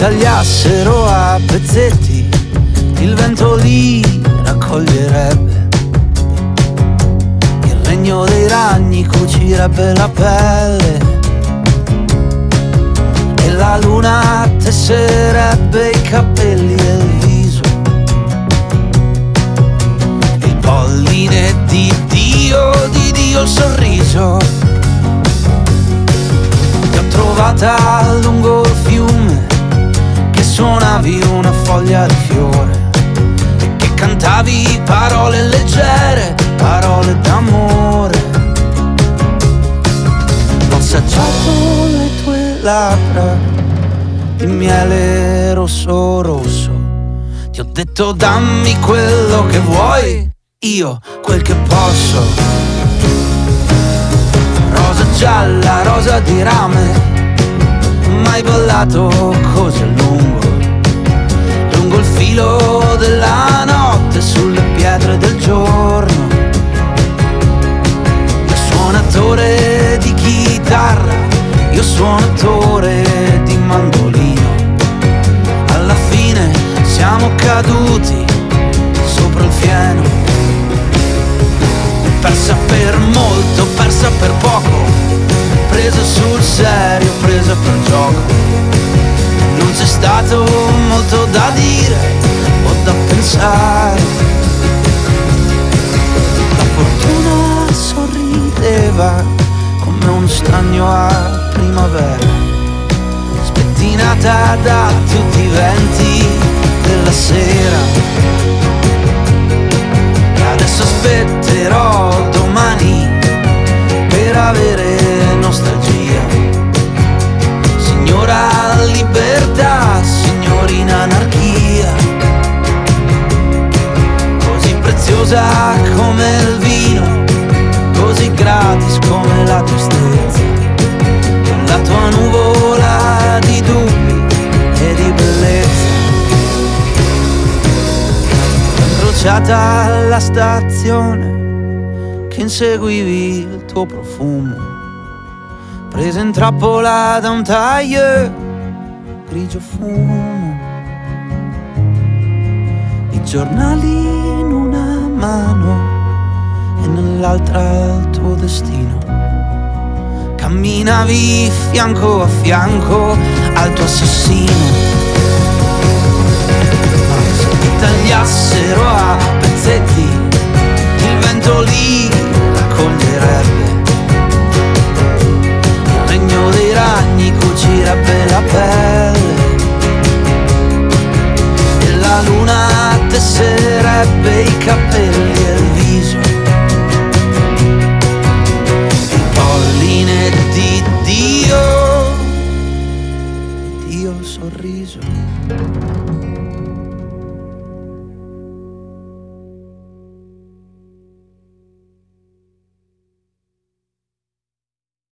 tagliassero a pezzetti, il vento li raccoglierebbe, il regno dei ragni cucirebbe la pelle e la luna tesserebbe i capelli e il viso. Il polline di Dio il sorriso che ho trovata lungo il fiume, che suonavi una foglia di fiore e che cantavi parole leggere, parole d'amore. Ho sacciato le tue labbra di miele rosso rosso, ti ho detto dammi quello che vuoi, io quel che posso. Rosa gialla, rosa di rame, mai ballato così a lungo, lungo il filo della notte sulle pietre del giorno. Io suonatore di chitarra, io suonatore di mandolino, alla fine siamo caduti sopra il fieno. Persa per molto, persa per poco, presa sul serio, presa per gioco. Non c'è stato molto da dire o da pensare. La fortuna sorrideva come un stagno a primavera, spettinata da tutti i venti della sera. Adesso aspetterò domani per avere nostalgia. Signora libertà, signorina anarchia, così preziosa come il vino, così gratis come la tristezza, con la tua nuvola di dubbi e di bellezza. Incrociata alla stazione che inseguivi il tuo profumo, presa in trappola da un taglio grigio fumo. I giornali in una mano e nell'altra il tuo destino, camminavi fianco a fianco al tuo assassino. Se ti tagliassero a pezzetti, il vento lì